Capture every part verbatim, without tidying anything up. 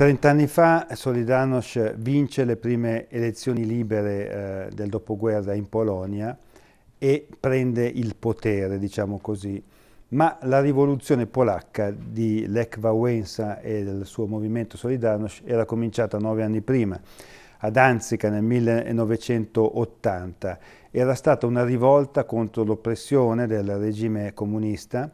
trent'anni fa Solidarność vince le prime elezioni libere eh, del dopoguerra in Polonia e prende il potere, diciamo così. Ma la rivoluzione polacca di Lech Wałęsa e del suo movimento Solidarność era cominciata nove anni prima, a Danzica nel millenovecentottanta. Era stata una rivolta contro l'oppressione del regime comunista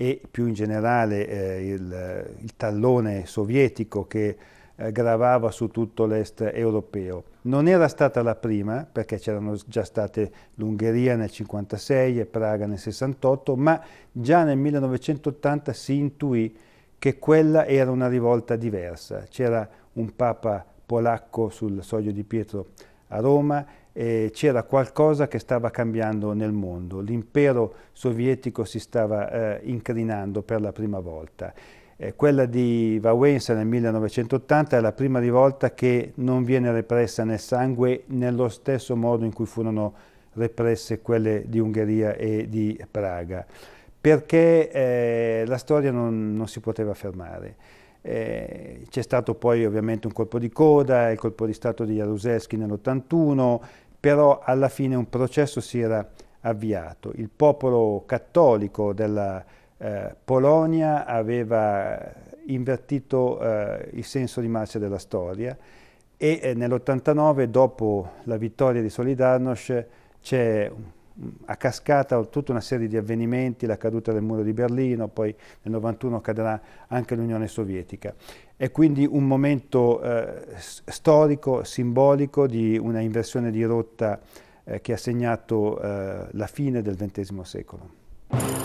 e più in generale eh, il, il tallone sovietico che eh, gravava su tutto l'est europeo. Non era stata la prima, perché c'erano già state l'Ungheria nel cinquantasei e Praga nel sessantotto, ma già nel millenovecentottanta si intuì che quella era una rivolta diversa. C'era un papa polacco sul soglio di Pietro a Roma e c'era qualcosa che stava cambiando nel mondo. L'impero sovietico si stava eh, incrinando per la prima volta. Eh, quella di Wałęsa nel millenovecentottanta è la prima rivolta che non viene repressa nel sangue nello stesso modo in cui furono represse quelle di Ungheria e di Praga, perché eh, la storia non, non si poteva fermare. Eh, c'è stato poi ovviamente un colpo di coda, il colpo di stato di Jaruzelski nell'ottantuno, però alla fine un processo si era avviato. Il popolo cattolico della Eh, Polonia aveva invertito eh, il senso di marcia della storia e eh, nell'ottantanove, dopo la vittoria di Solidarność, c'è a cascata tutta una serie di avvenimenti, la caduta del muro di Berlino, poi nel novantuno cadrà anche l'Unione Sovietica. È quindi un momento eh, storico, simbolico, di una inversione di rotta eh, che ha segnato eh, la fine del ventesimo secolo.